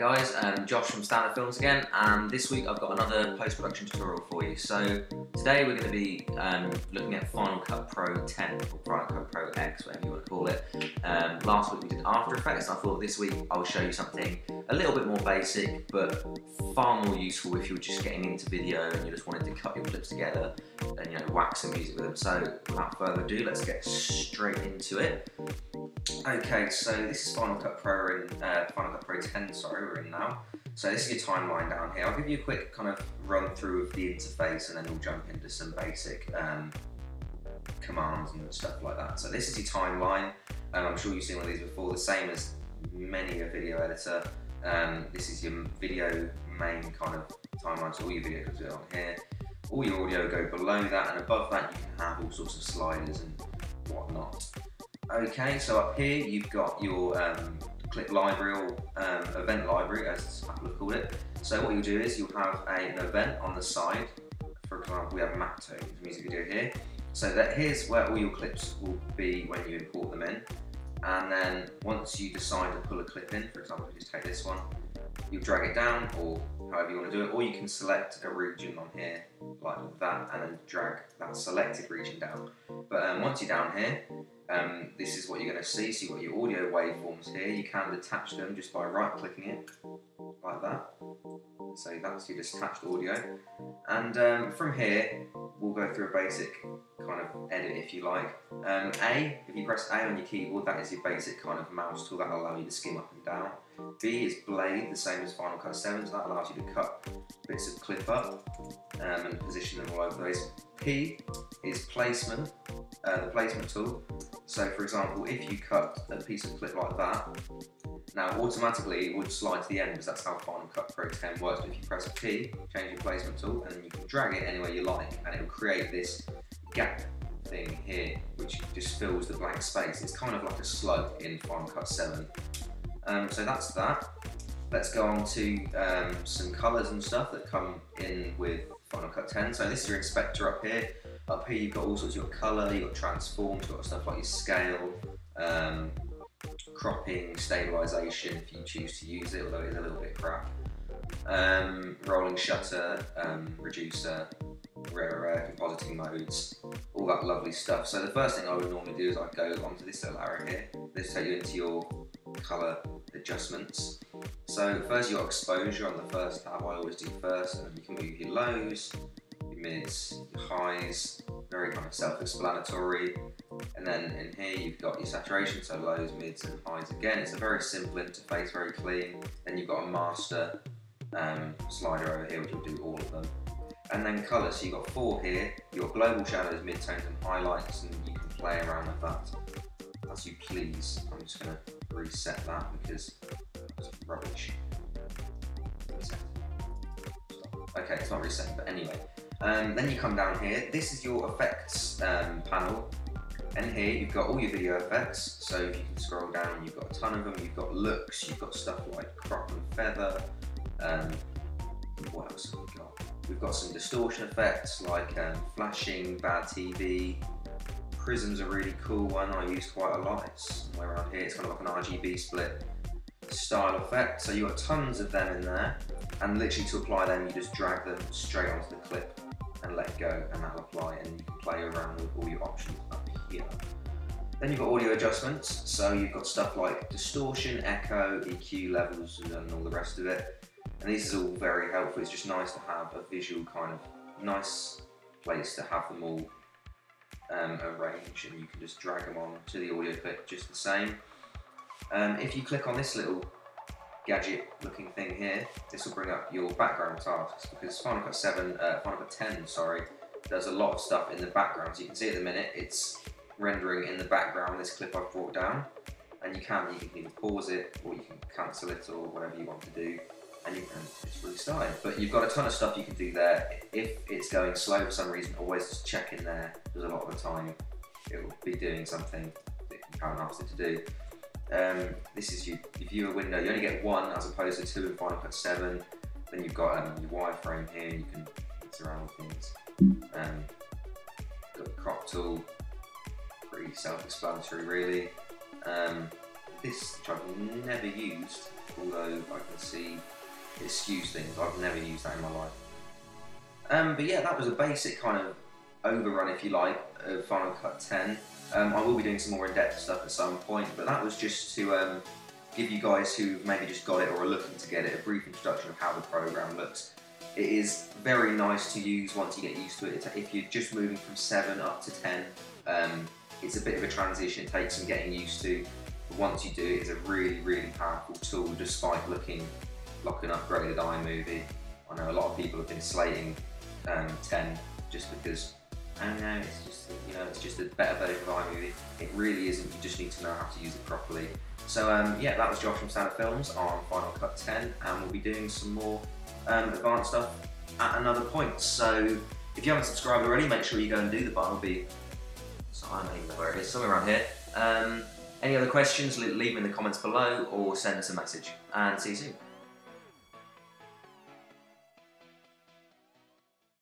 guys, Josh from Standard Films again, and this week I've got another post-production tutorial for you. So today we're going to be looking at Final Cut Pro X, or Final Cut Pro X, whatever you want to call it. Last week we did After Effects, and I thought this week I'll show you something a little bit more basic, but far more useful if you're just getting into video and you just wanted to cut your clips together and, you know, whack some music with them. So without further ado, let's get straight into it. Okay, so this is Final Cut Pro in Final Cut Pro X, sorry, we're in now. So this is your timeline down here. I'll give you a quick kind of run through of the interface, and then we'll jump into some basic commands and stuff like that. So this is your timeline, and I'm sure you've seen one of these before, the same as many a video editor. This is your video main kind of timeline, so all your video comes on here. All your audio go below that, and above that you can have all sorts of sliders and whatnot. Okay, so up here you've got your clip library, or event library, as Apple have called it. So what you'll do is you'll have an event on the side. For example, we have Map Tone's music video here. So that here's where all your clips will be when you import them in. And then once you decide to pull a clip in, for example, if you just take this one, you'll drag it down, or however you want to do it, or you can select a region on here like that, and then drag that selected region down. But once you're down here, this is what you're going to see. So you've got your audio waveforms here. You can detach them just by right-clicking it, like that. So that's your detached audio. And from here, we'll go through a basic kind of edit, if you like. If you press A on your keyboard, that is your basic kind of mouse tool. That'll allow you to skim up and down. B is Blade, the same as Final Cut 7, so that allows you to cut bits of clip up and position them all over the place. P is Placement, the placement tool. So for example, if you cut a piece of clip like that, now automatically it would slide to the end, because that's how Final Cut Pro X works. But if you press P, change your placement tool, and then you can drag it anywhere you like, and it'll create this gap thing here, which just fills the blank space. It's kind of like a slug in Final Cut 7. So that's that. Let's go on to some colours and stuff that come in with Final Cut X. So this is your inspector up here. Up here you've got all sorts of your colour, you've got transforms, you've got stuff like your scale, cropping, stabilisation if you choose to use it, although it's a little bit crap. Rolling shutter, reducer, rare, compositing modes, all that lovely stuff. So the first thing I would normally do is I'd go onto this little arrow here. This will take you into your colour adjustments. So first your exposure on the first tab, I always do first, and you can move your lows, your mids, your highs, very kind of self-explanatory. And then in here you've got your saturation, so lows, mids and highs again. It's a very simple interface, very clean. Then you've got a master slider over here which will do all of them. And then colour, so you've got four here, your global shadows, midtones and highlights, and you can play around with that as you please. I'm just going to reset that because it's rubbish. Reset. Stop. Okay, it's not reset, but anyway. Then you come down here, this is your effects panel, and here you've got all your video effects. So if you can scroll down, you've got a ton of them. You've got looks, you've got stuff like crop and feather, what else have we got? We've got some distortion effects like flashing, bad TV. Prism's a really cool one I use quite a lot. It's somewhere around here, it's kind of like an RGB split style effect. So you've got tons of them in there, and literally to apply them you just drag them straight onto the clip and let go, and that'll apply, and you can play around with all your options up here. Then you've got audio adjustments, so you've got stuff like distortion, echo, EQ levels and all the rest of it. And this is all very helpful. It's just nice to have a visual kind of nice place to have them all arrange, and you can just drag them on to the audio clip just the same. If you click on this little gadget looking thing here, this will bring up your background tasks, because Final Cut X, does a lot of stuff in the background. So you can see at the minute it's rendering in the background this clip I've brought down, and you can either pause it or you can cancel it or whatever you want to do, and you can just restart it. But you've got a ton of stuff you can do there. If it's going slow for some reason, always just check in there, because a lot of the time it will be doing something that you can't ask it to do. This is your viewer window. You only get one as opposed to two in Final Cut 7. Then you've got your wireframe here, and you can mix around with things. Got the crop tool, pretty self-explanatory really. This, which I've never used, although I can see it skews things. I've never used that in my life. But yeah, that was a basic kind of overrun, if you like, of Final Cut 10. I will be doing some more in-depth stuff at some point, but that was just to give you guys who maybe just got it or are looking to get it a brief introduction of how the program looks. It is very nice to use once you get used to it. If you're just moving from 7 up to 10, it's a bit of a transition. It takes some getting used to, but once you do it, it's a really, really powerful tool, despite looking like an upgraded iMovie. I know a lot of people have been slating 10 just because, I don't know, it's just, you know, it's just a better version of iMovie. It really isn't. You just need to know how to use it properly. So yeah, that was Josh from Standard Films on Final Cut 10, and we'll be doing some more advanced stuff at another point. So if you haven't subscribed already, make sure you go and do. The button will be, so I don't even know where it is, somewhere around here. Any other questions, leave them in the comments below or send us a message, and see you soon.